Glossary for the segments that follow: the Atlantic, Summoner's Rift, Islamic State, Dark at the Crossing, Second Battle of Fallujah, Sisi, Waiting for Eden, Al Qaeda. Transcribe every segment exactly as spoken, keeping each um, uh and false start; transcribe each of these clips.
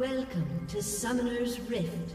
Welcome to Summoner's Rift.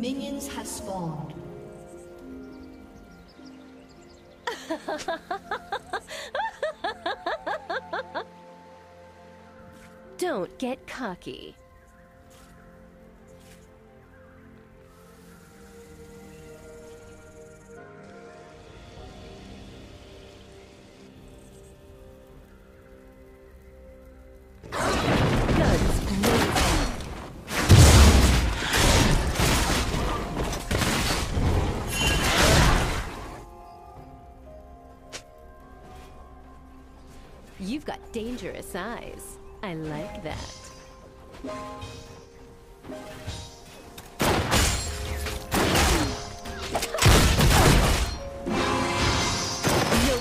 Minions have spawned. Don't get cocky. You've got dangerous eyes. I like that. No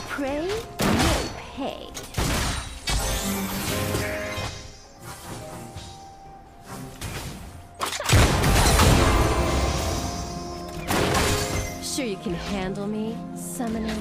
prey, no pay. Sure you can handle me, Summoner?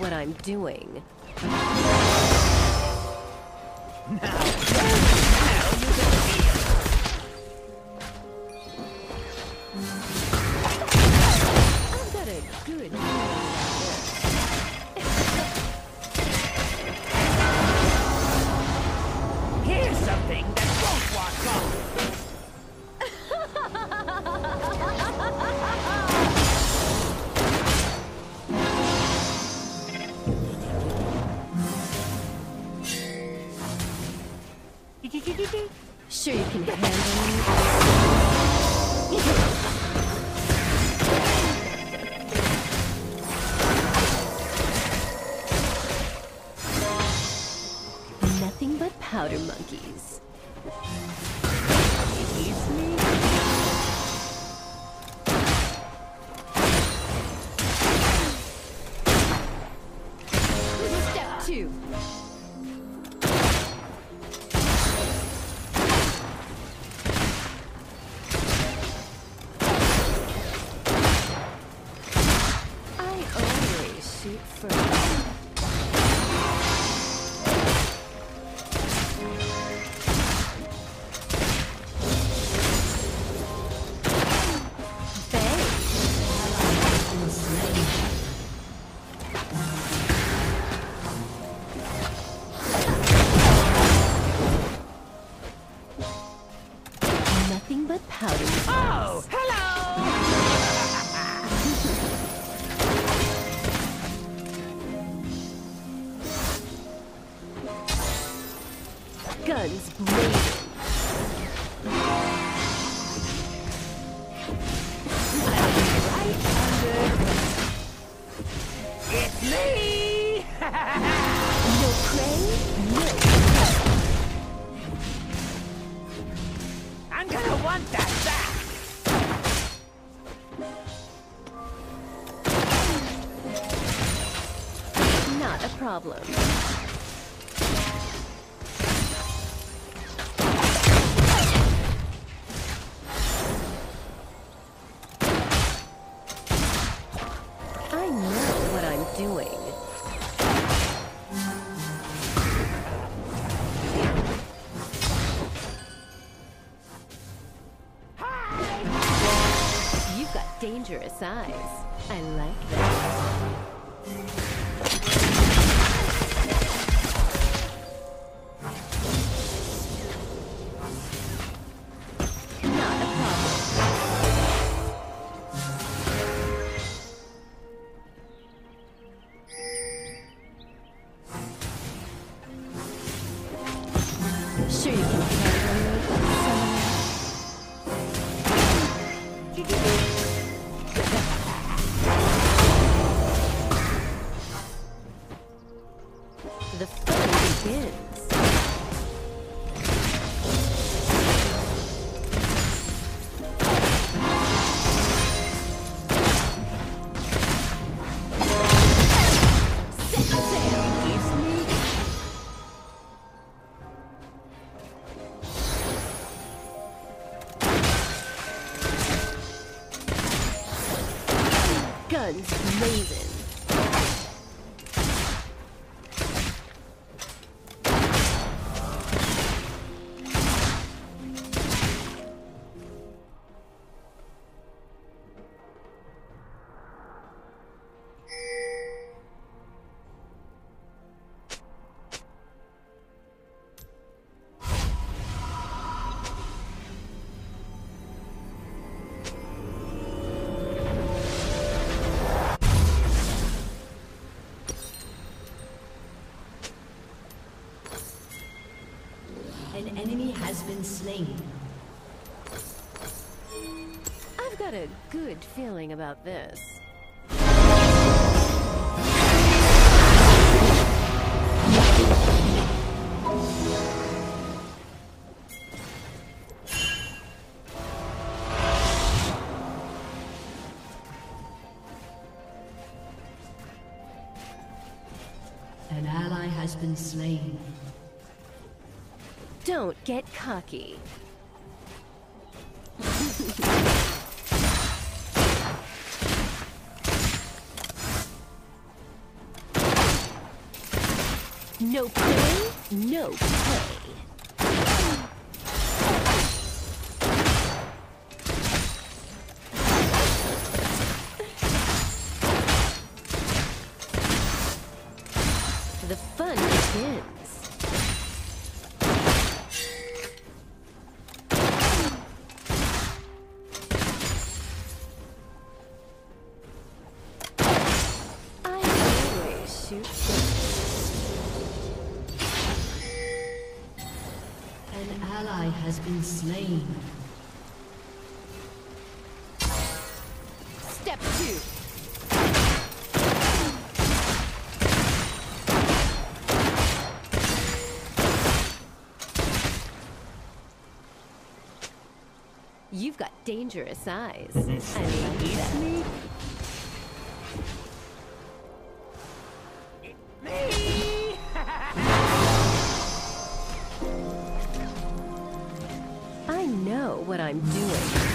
What I'm doing. Now, now you can feel. I've got a good feeling. Here's something that won't walk off. Sure you can handle me. powder monkeys. Excuse me? Step two. Guns blazing. It's me! No prey, no I'm gonna want that back! Not a problem. Dangerous eyes. I like that. Not a problem. Sure you can carry me with someone. The fun begins. Guns blazing. An enemy has been slain. I've got a good feeling about this. An ally has been slain. Don't get cocky. No play, no play. The fun begins. An ally has been slain. Step two. You've got dangerous eyes. I like me. I know what I'm doing.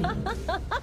Ha ha ha!